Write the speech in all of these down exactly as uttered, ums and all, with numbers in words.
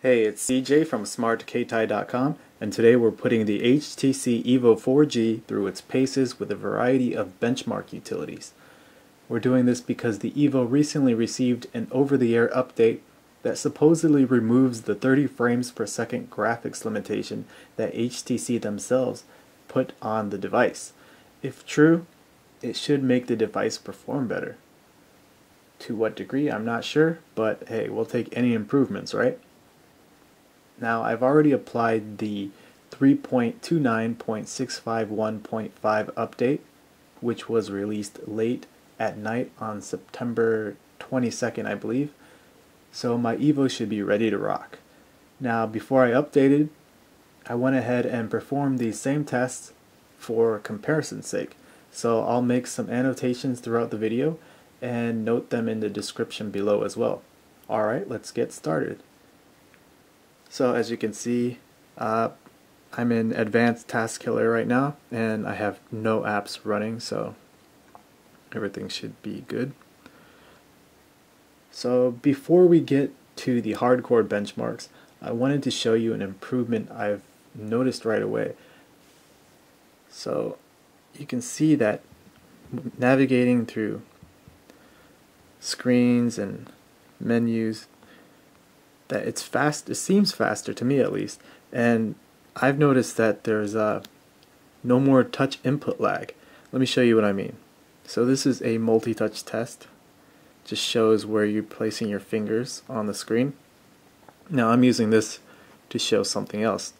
Hey, it's C J from Smart Keitai dot com, and today we're putting the H T C EVO four G through its paces with a variety of benchmark utilities. We're doing this because the EVO recently received an over-the-air update that supposedly removes the thirty frames per second graphics limitation that H T C themselves put on the device. If true, it should make the device perform better. To what degree, I'm not sure, but hey, we'll take any improvements, right? Now, I've already applied the three point two nine point six five one point five update, which was released late at night on September twenty-second, I believe. So my EVO should be ready to rock. Now, before I updated, I went ahead and performed these same tests for comparison's sake. So I'll make some annotations throughout the video and note them in the description below as well. Alright, let's get started. So as you can see, uh, I'm in Advanced Task Killer right now, and I have no apps running, so everything should be good. So before we get to the hardcore benchmarks, I wanted to show you an improvement I've noticed right away. So you can see that navigating through screens and menus, that it's fast, it seems faster to me at least, and I've noticed that there's uh, no more touch input lag. Let me show you what I mean. So this is a multi-touch test. Just shows where you're placing your fingers on the screen. Now I'm using this to show something else.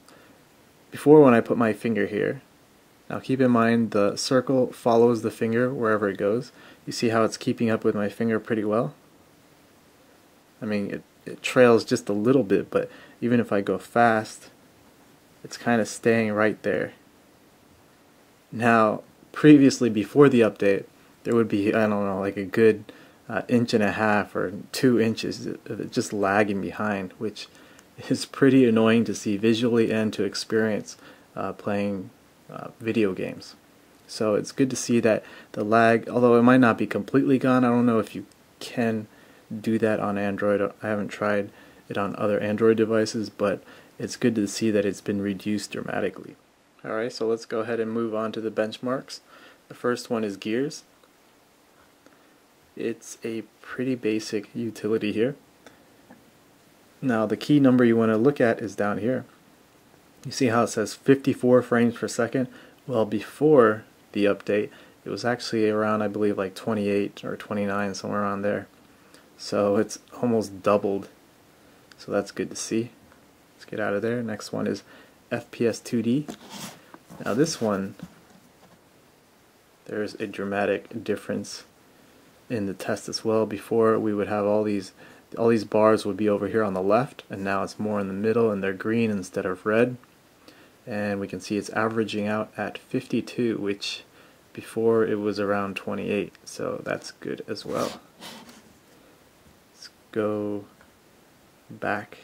Before, when I put my finger here, now keep in mind the circle follows the finger wherever it goes. You see how it's keeping up with my finger pretty well? I mean, it It trails just a little bit, but even if I go fast, it's kind of staying right there. Now, previously, before the update, there would be, I don't know, like a good uh, inch and a half or two inches of it just lagging behind, which is pretty annoying to see visually and to experience uh, playing uh, video games. So it's good to see that the lag, although it might not be completely gone, I don't know if you can do that on Android. I haven't tried it on other Android devices, but it's good to see that it's been reduced dramatically. Alright, so let's go ahead and move on to the benchmarks. The first one is Gears. It's a pretty basic utility here. Now the key number you want to look at is down here. You see how it says fifty-four frames per second? Well, before the update it was actually around, I believe, like twenty-eight or twenty-nine, somewhere around there. So it's almost doubled, so that's good to see. Let's get out of there. Next one is F P S two D. Now this one, there's a dramatic difference in the test as well. Before, we would have all these all these bars would be over here on the left, and now it's more in the middle, and they're green instead of red. And we can see it's averaging out at fifty-two, which before it was around twenty-eight, so that's good as well. Go back,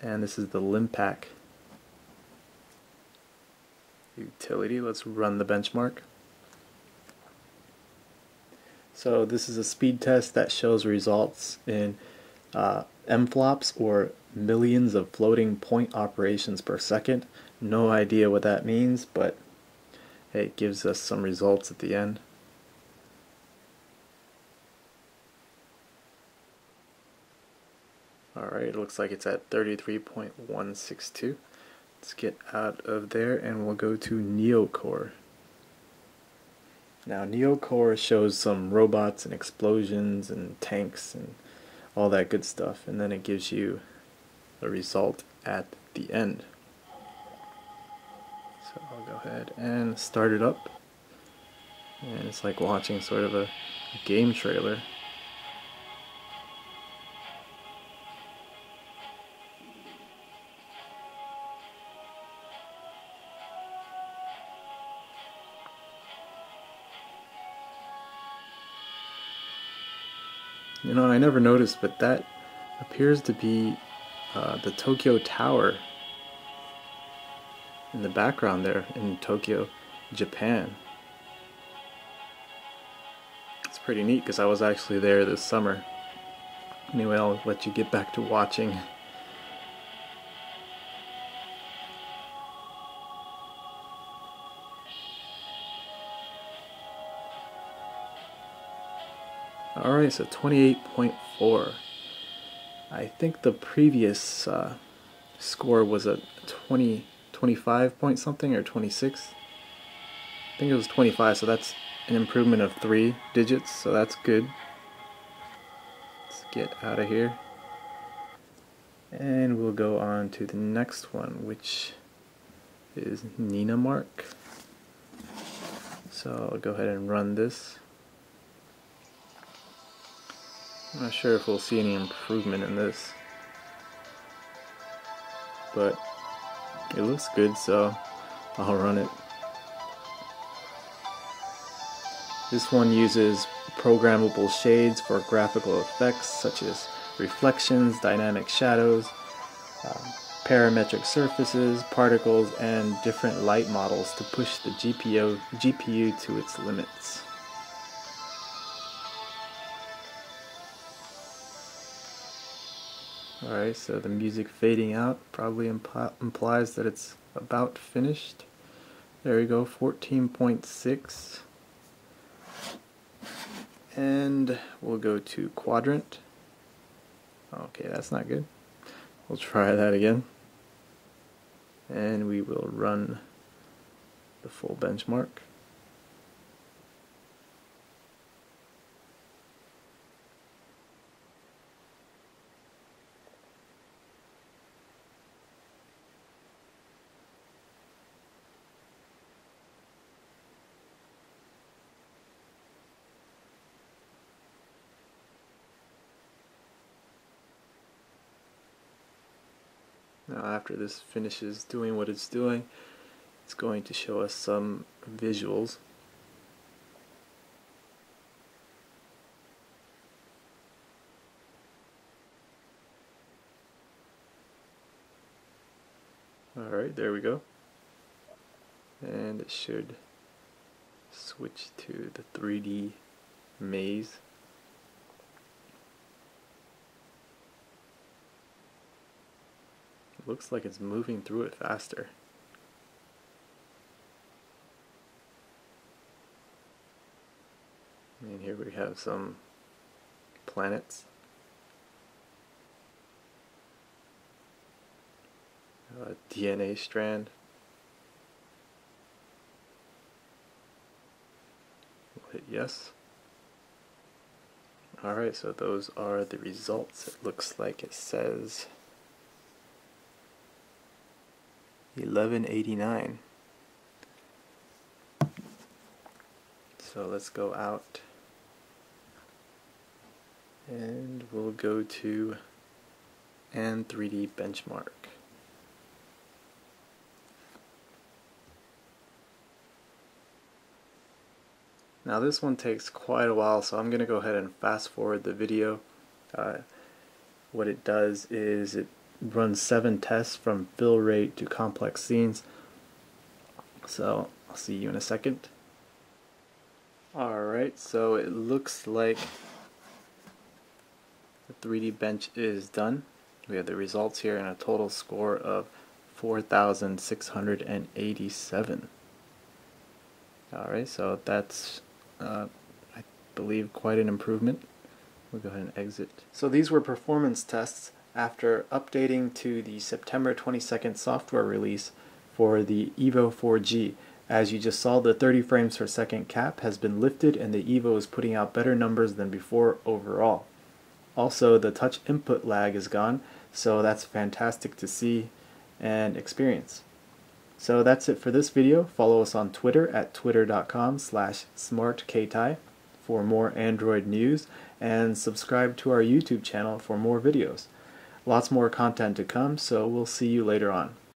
and this is the Linpack utility. Let's run the benchmark. So this is a speed test that shows results in uh, M FLOPS, or millions of floating point operations per second. No idea what that means, but it gives us some results at the end. Alright, it looks like it's at thirty-three point one six two. Let's get out of there and we'll go to NeoCore. Now NeoCore shows some robots and explosions and tanks and all that good stuff, and then it gives you the result at the end. So I'll go ahead and start it up. And it's like watching sort of a game trailer. You know, I never noticed, but that appears to be uh, the Tokyo Tower in the background there in Tokyo, Japan. It's pretty neat because I was actually there this summer. Anyway, I'll let you get back to watching Alright, so twenty-eight point four. I think the previous uh, score was at twenty, twenty-five point something, or twenty-six. I think it was twenty-five, so that's an improvement of three digits, so that's good. Let's get out of here. And we'll go on to the next one, which is NenaMark. So I'll go ahead and run this. I'm not sure if we'll see any improvement in this, but it looks good, so I'll run it. This one uses programmable shades for graphical effects such as reflections, dynamic shadows, uh, parametric surfaces, particles, and different light models to push the G P U to its limits. Alright, so the music fading out probably impl implies that it's about finished. There we go, fourteen point six. And we'll go to Quadrant. Okay, that's not good. We'll try that again. And we will run the full benchmark. Now after this finishes doing what it's doing, it's going to show us some visuals. Alright, there we go. And it should switch to the three D maze. Looks like it's moving through it faster. And here we have some planets. A D N A strand. We'll hit yes. Alright, so those are the results. It looks like it says eleven eighty-nine. So let's go out and we'll go to An three D benchmark. Now this one takes quite a while, so I'm gonna go ahead and fast forward the video. Uh, what it does is it run seven tests from fill rate to complex scenes. So I'll see you in a second. Alright, so it looks like the three D bench is done. We have the results here and a total score of four thousand six hundred eighty-seven. Alright, so that's uh, I believe quite an improvement. We'll go ahead and exit. So these were performance tests after updating to the September twenty-second software release for the EVO four G. As you just saw, the thirty frames per second cap has been lifted and the EVO is putting out better numbers than before overall. Also, the touch input lag is gone, so that's fantastic to see and experience. So that's it for this video. Follow us on Twitter at twitter dot com slash smart keitai for more Android news, and subscribe to our YouTube channel for more videos. Lots more content to come, so we'll see you later on.